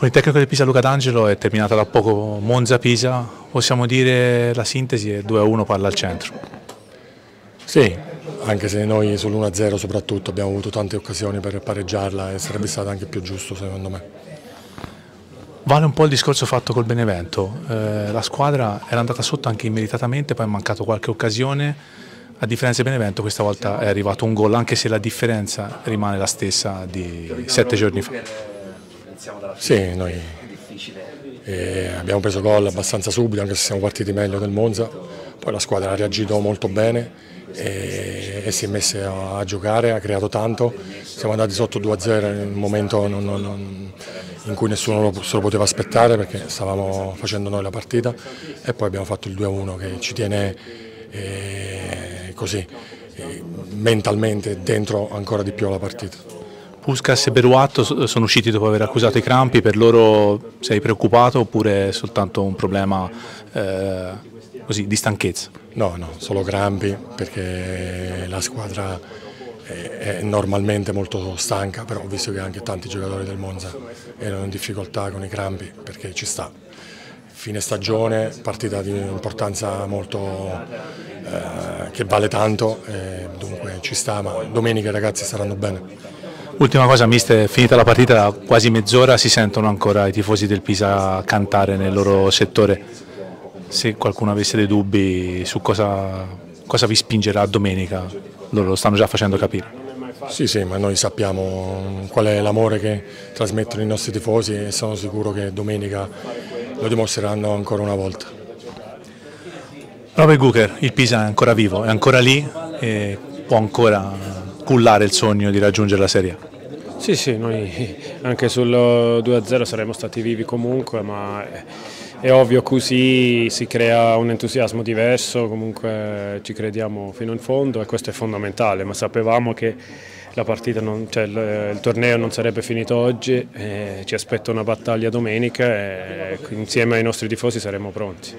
Con il tecnico del Pisa Luca D'Angelo è terminata da poco Monza-Pisa, possiamo dire la sintesi è 2-1 palla al centro. Sì, anche se noi sull'1-0 soprattutto abbiamo avuto tante occasioni per pareggiarla e sarebbe stato anche più giusto secondo me. Vale un po' il discorso fatto col Benevento, la squadra era andata sotto anche immeritatamente, poi è mancato qualche occasione, a differenza di Benevento questa volta è arrivato un gol anche se la differenza rimane la stessa di 7 giorni fa. Sì, noi abbiamo preso gol abbastanza subito, anche se siamo partiti meglio del Monza, poi la squadra ha reagito molto bene e si è messa a giocare, ha creato tanto, siamo andati sotto 2-0 in un momento in cui nessuno se lo poteva aspettare perché stavamo facendo noi la partita e poi abbiamo fatto il 2-1 che ci tiene così mentalmente dentro ancora di più la partita. Buscas e Beruato sono usciti dopo aver accusato i crampi, per loro sei preoccupato oppure è soltanto un problema così, di stanchezza? No, no, solo crampi perché la squadra è normalmente molto stanca, però ho visto che anche tanti giocatori del Monza erano in difficoltà con i crampi perché ci sta. Fine stagione, partita di importanza molto, che vale tanto, dunque ci sta, ma domenica i ragazzi saranno bene. Ultima cosa, mister, finita la partita da quasi mezz'ora si sentono ancora i tifosi del Pisa cantare nel loro settore. Se qualcuno avesse dei dubbi su cosa vi spingerà domenica, loro lo stanno già facendo capire. Sì, sì, ma noi sappiamo qual è l'amore che trasmettono i nostri tifosi e sono sicuro che domenica lo dimostreranno ancora una volta. Roberto Gucher, il Pisa è ancora vivo, è ancora lì e può ancora cullare il sogno di raggiungere la Serie A. Sì, sì, noi anche sul 2-0 saremmo stati vivi comunque, ma è ovvio così si crea un entusiasmo diverso, comunque ci crediamo fino in fondo e questo è fondamentale, ma sapevamo che la partita, il torneo non sarebbe finito oggi, ci aspetta una battaglia domenica e insieme ai nostri tifosi saremo pronti.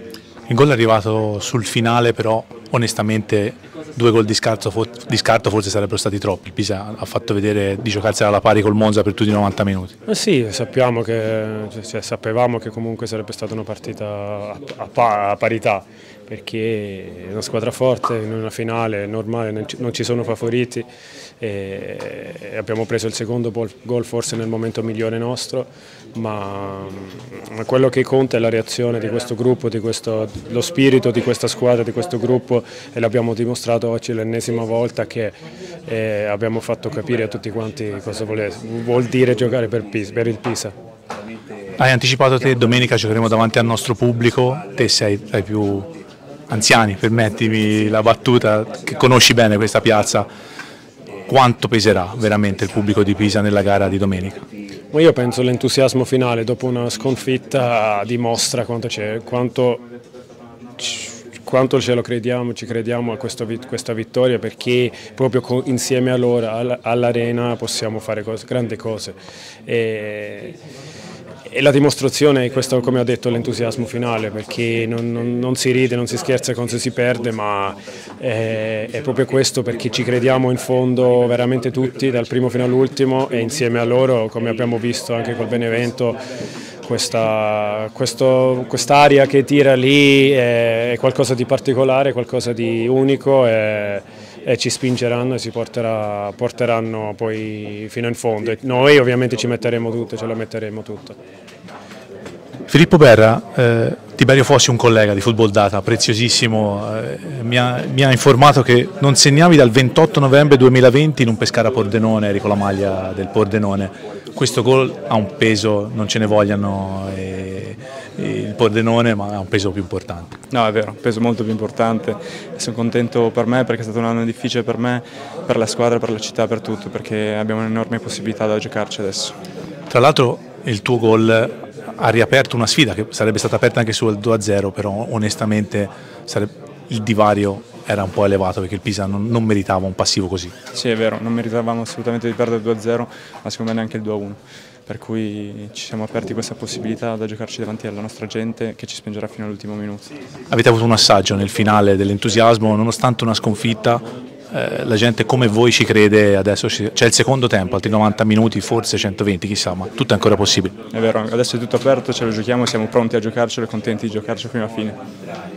Il gol è arrivato sul finale però onestamente 2 gol di scarto forse sarebbero stati troppi, il Pisa ha fatto vedere di giocarsela alla pari col Monza per tutti i 90 minuti. Sì, sapevamo che comunque sarebbe stata una partita a parità, perché è una squadra forte, in una finale è normale, non ci sono favoriti, e abbiamo preso il secondo gol forse nel momento migliore nostro, ma quello che conta è la reazione di questo gruppo, lo spirito di questa squadra, di questo gruppo, e l'abbiamo dimostrato oggi l'ennesima volta che abbiamo fatto capire a tutti quanti cosa vuol dire giocare per il Pisa. Hai anticipato te, domenica giocheremo davanti al nostro pubblico, te sei tra i più anziani, permettimi la battuta, che conosci bene questa piazza, quanto peserà veramente il pubblico di Pisa nella gara di domenica? Io penso che l'entusiasmo finale dopo una sconfitta dimostra quanto ce lo crediamo, ci crediamo a questa vittoria, perché proprio insieme a loro all'arena possiamo fare grandi cose. E la dimostrazione è questo, come ho detto, l'entusiasmo finale, perché non si ride, non si scherza quando si perde, ma è proprio questo, perché ci crediamo in fondo veramente tutti, dal primo fino all'ultimo, e insieme a loro, come abbiamo visto anche col Benevento, quest'aria che tira lì è qualcosa di particolare, qualcosa di unico, e ci spingeranno e ci porteranno poi fino in fondo. E noi ovviamente ci metteremo tutto, ce la metteremo tutta. Filippo Berra, Tiberio Fossi, un collega di Football Data, preziosissimo, mi ha informato che non segnavi dal 28 novembre 2020 in un Pescara-Pordenone, eri con la maglia del Pordenone. Questo gol ha un peso, non ce ne vogliano il Pordenone, ma ha un peso più importante. No, è vero, un peso molto più importante. Sono contento per me perché è stato un anno difficile per me, per la squadra, per la città, per tutto, perché abbiamo un'enorme possibilità da giocarci adesso. Tra l'altro il tuo gol ha riaperto una sfida che sarebbe stata aperta anche sul 2-0, però onestamente il divario era un po' elevato perché il Pisa non meritava un passivo così. Sì, è vero, non meritavamo assolutamente di perdere il 2-0, ma secondo me neanche il 2-1, per cui ci siamo aperti questa possibilità da giocarci davanti alla nostra gente che ci spingerà fino all'ultimo minuto. Avete avuto un assaggio nel finale dell'entusiasmo, nonostante una sconfitta la gente come voi ci crede adesso, c'è il secondo tempo, altri 90 minuti, forse 120, chissà, ma tutto è ancora possibile. È vero, adesso è tutto aperto, ce lo giochiamo, siamo pronti a giocarcelo e contenti di giocarci fino alla fine.